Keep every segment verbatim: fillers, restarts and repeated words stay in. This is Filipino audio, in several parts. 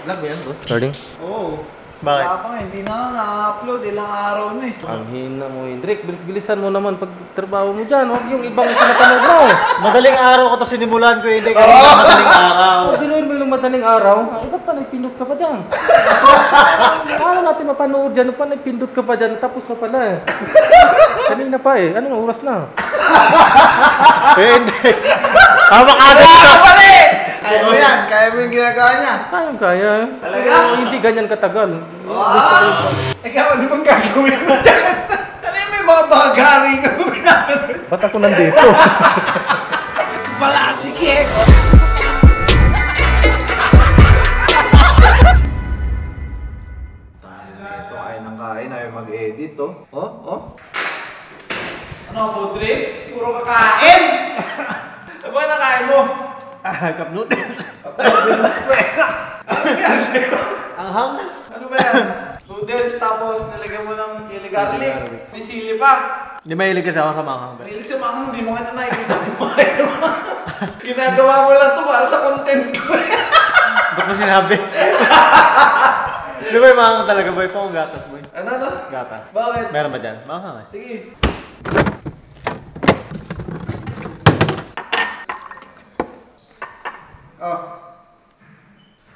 Anak ba yan, boss? Starting? Oo. Bakit? Wala pa, hindi na na-upload. Ilang araw na eh. Ang hina mo, Hendrik. Bilis-bilisan mo naman pag trabaho mo dyan. Huwag yung ibang sinatanood mo. Madaling araw ko to sinimulan ko, Hendrik. Ano ba madaling araw? Huwag dinuhin mo yung madaling araw. Ay, ba't pa nagpindot ka pa dyan? Ano natin mapanood dyan? Ba't pa nagpindot ka pa dyan? Tapos na pala eh. Kanina pa eh. Anong oras na? Hendrik. Hamak agad ka pa rin! Kaya mo yan. Kaya mo yung ginagawa niya. Kaya, kaya. Talaga? Pero hindi ganyan katagal. Wow! Ikaw, ano bang gagawin mo dyan? Ano yung may mga bagari ka mo pinapanood? Ba't ako nandito? Balasikik! Tayo na ito. Kain ang kain. Ayaw mag-edit, oh. Oh, oh. Ano, Pudrik? Puro kakain! Ano ba nakain mo? Ah, cup noodles. Cup noodles. Ang hang? Ano ba yan? Noodles tapos nilagyan mo ng chili garlic. May sili pa. Hindi mahilig kasi ako sa manghang. Mahilig sa manghang, hindi mo nga nakikita mo kumain ng manghang. Ginagawa mo lang ito para sa content ko. Ba't mo sinabi? Di ba yung manghang talaga boy? Pang gatas boy. Ano ano? Gatas. Bakit? Meron ba dyan? Manghang eh. Sige. Oh.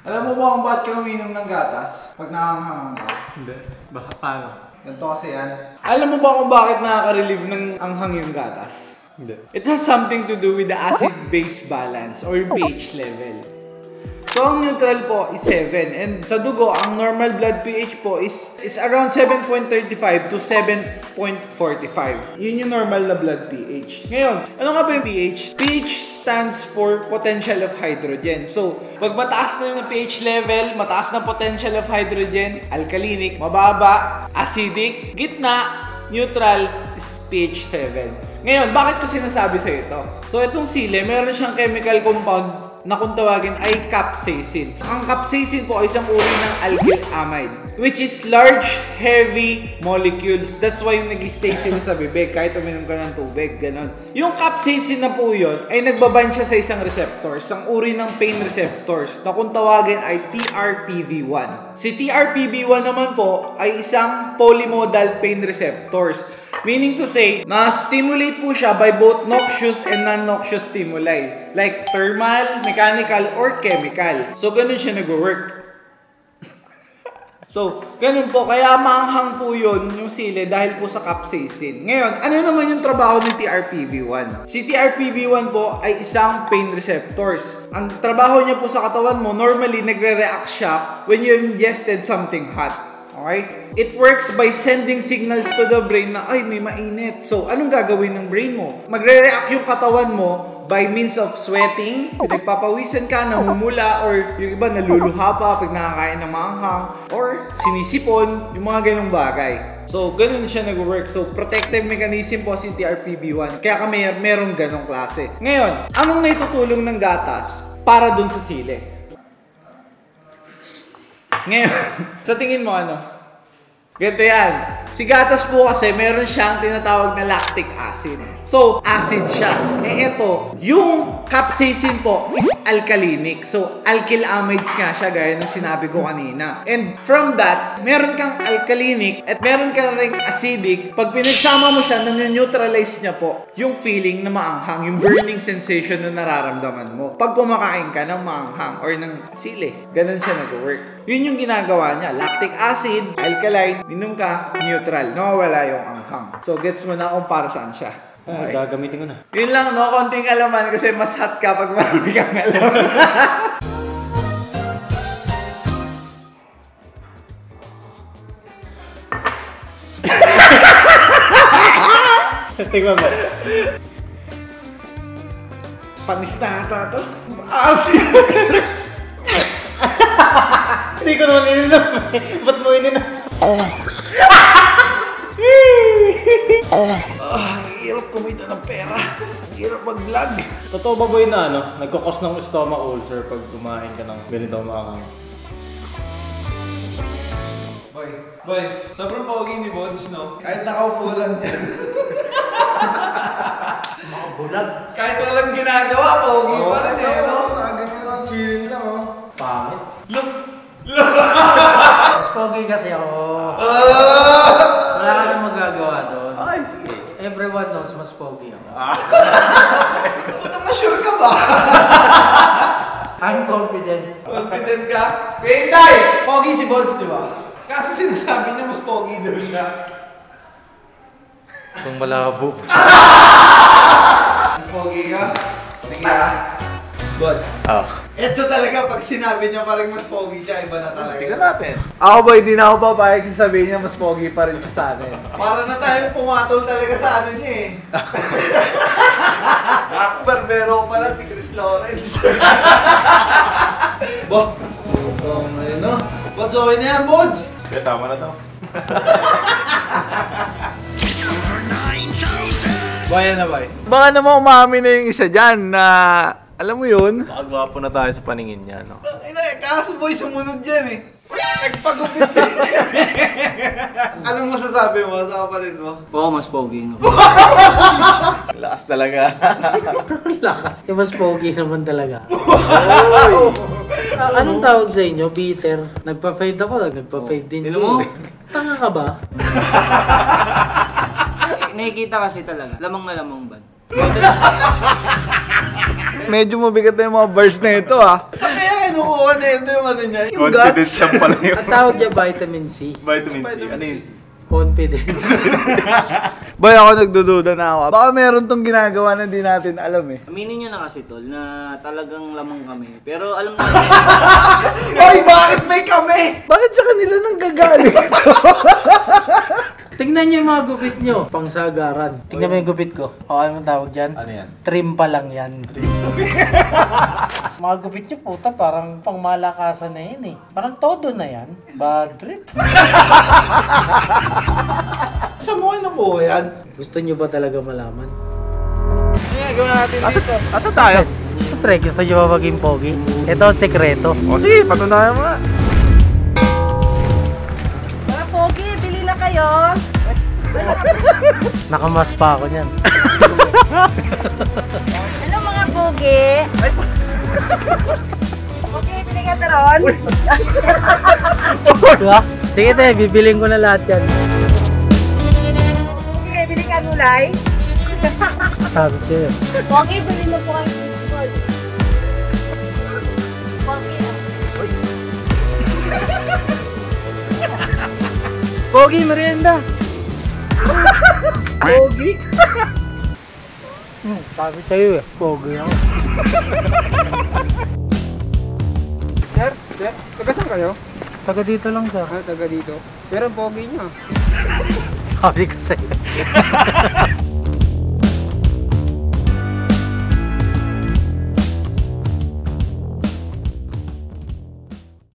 Alam mo ba kung ba't ka uminom ng gatas? Pag nakanghangang ka? Hindi. Baka paano? Ganito kasi yan. Alam mo ba kung bakit nakaka-relieve ng anghang yung gatas? Hindi. It has something to do with the acid-base balance or pH level. So ang neutral po is seven. And sa dugo, ang normal blood pH po is, is around seven point three five to seven point four five. Yun yung normal na blood pH. Ngayon, ano nga ba yung pH? pH stands for potential of hydrogen. So, pag mataas na yung pH level, mataas na potential of hydrogen, alkalinic, mababa, acidic, gitna, neutral, is pH seven. Ngayon, bakit ko sinasabi sa ito? So, itong sili, meron siyang chemical compound na kung tawagin ay capsaicin. Ang capsaicin po ay isang uri ng alkyl amide, which is large, heavy molecules. That's why yung nag-stay sila sa bibig, kahit uminom ka ng tubig, ganun. Yung capsaicin na po yun, ay nagbabind siya sa isang receptor, isang uri ng pain receptors, na kung tawagin ay T R P V one. Si T R P V one naman po, ay isang polymodal pain receptors. Meaning to say, na-stimulate po siya by both noxious and non-noxious stimuli. Like thermal, mechanical, or chemical. So, ganun siya nag-work. So, ganun po. Kaya maanghang po yun yung sili dahil po sa capsaicin. Ngayon, ano naman yung trabaho ni T R P V one? Si T R P V one po ay isang pain receptors. Ang trabaho niya po sa katawan mo, normally nagre-react siya when you ingested something hot. Okay? It works by sending signals to the brain na, ay, may mainit. So, anong gagawin ng brain mo? Magre-react yung katawan mo by means of sweating, nagpapawisan ka, namumula, or yung iba naluluha pa pag nakakain ng manghang, or sinisipon, yung mga ganong bagay. So, ganun siya nag-work. So, protective mechanism po si T R P V one. Kaya kami merong ganong klase. Ngayon, anong naitutulong ng gatas para dun sa sili? Ngayon, sa tingin mo ano? Ganito yan. Si gatas po kasi meron siyang tinatawag na lactic acid. So, acid siya. Eh ito, yung capsaicin po is alkalinic. So, alkyl amides nga siya gaya ng sinabi ko kanina. And from that, meron kang alkalinic at meron kang ring acidic. Pag pinagsama mo siya, nanoneutralize niya po yung feeling na maanghang, yung burning sensation na nararamdaman mo pag kumakain ka ng maanghang or ng sili. Ganun siya nag-work. Yun yung ginagawa niya. Lactic acid, alkaline, minum ka, neutral. Nawawala yung anghang. So, gets mo na kung para saan siya. Ay, okay. Gagamitin ko na. Yun lang, no? Konting alaman kasi mas hot ka pag marami kang alam. Tingnan mo. Panis na ata ito. Asin! Hindi ko naman ininom. Ba't mo ininom? Hirap kumita ng pera. Hirap mag-vlog. Totoo ba boy na ano? Nagkakos ng stomach ulcer pag kumain ka ng ganito maangang. Boy, boy. Sobrang pogi ni Bods, no? Kahit nakaupo lang dyan. Makaupo lang. Kahit walang ginagawa, pogi pa rin eh. Ganyan lang, chillin lang, oh. Pangit. Look! jogging kasi ako. Uh, Wala ka na magagawa doon. Ay, sige. Everyone knows mas pogi ako. Puta, masure ka ba? I'm confident. Confident ka? Pinday! Pogi si Bods, di ba? Kasi sinasabi niya mas pogi daw siya. Kung malabo. Mas pogi ka? Sige ah. Bods. Oh. Ito talaga, pag sinabi niya parang mas pogi siya, iba na talaga. Tingnan natin. Ako ba, hindi na ako papayag yung sabihin niya mas pogi pa rin siya sa akin. Para na tayo pumatol talaga sa ano niya eh. Barbero pala si Chris Lawrence. Bo, tawag na yun no? Bods, okay na yan, Bods! Kaya tama na to. Bayan na, bay. Baka naman umami na yung isa dyan na... Alam mo yun? Nakagwapo na tayo sa paningin niya, no? Ay, kaso boy, sumunod yan eh. Nagpagupit din siya. Anong masasabi mo sa kapatid mo? Oo, mas pogi. No? Lakas talaga. Lakas. Mas pogi naman talaga. Oh, anong tawag sa inyo? Bitter. Nagpa-fade ako, nagpa-fade oh, din. Hello? Tanga ka ba? Nakikita kasi talaga. Lamang na lamang ba? Medyo mabigat na yung mga bars na ito, ah. Sa kaya kinukuha na ito yung ano niya, yung guts. Confidence siya pala yun. Ang tawag niya, vitamin C. Vitamin C. Ano yung C? Confidence. Boy, ako nagdududa na ako. Baka meron tong ginagawa na di natin alam, eh. Aminin nyo na kasi, tol, na talagang lamang kami. Pero alam na kami. Boy, bakit may kami? Bakit sa kanila nang gagaling? Tingnan niyo yung mga gupit niyo. Pangsagaran. Tingnan mo yung gupit ko. O, ano mong tawag dyan? Ano yan? Trim pa lang yan. Trim. Mga gupit niyo, puta, parang pangmalakasan na yun eh. Parang todo na yan. Bad trip. Saan mo ano po yan? Gusto niyo ba talaga malaman? Kaya, gawin natin dito. Asa tayo? Siyempre, gusto niyo ba maging pogi? Ito ang sekreto. O sige, patunayan mo na. Kayo? Nakamas pa ako niyan. Ano mga pogi? Okay, bili ka taron? Sige tayo, bibiling ko na lahat yan. Okay, bili ka gulay? Sabi siya. Pogi, bili mo po kayo. Pogi na. Pogi merienda. Pogi. Hmm, sabi sa'yo eh. Pogi ako. Sir, sir, taga saan kayo? Taga dito lang sir. Ah, taga dito. Pero pogi niya. Sabi ko sa'yo.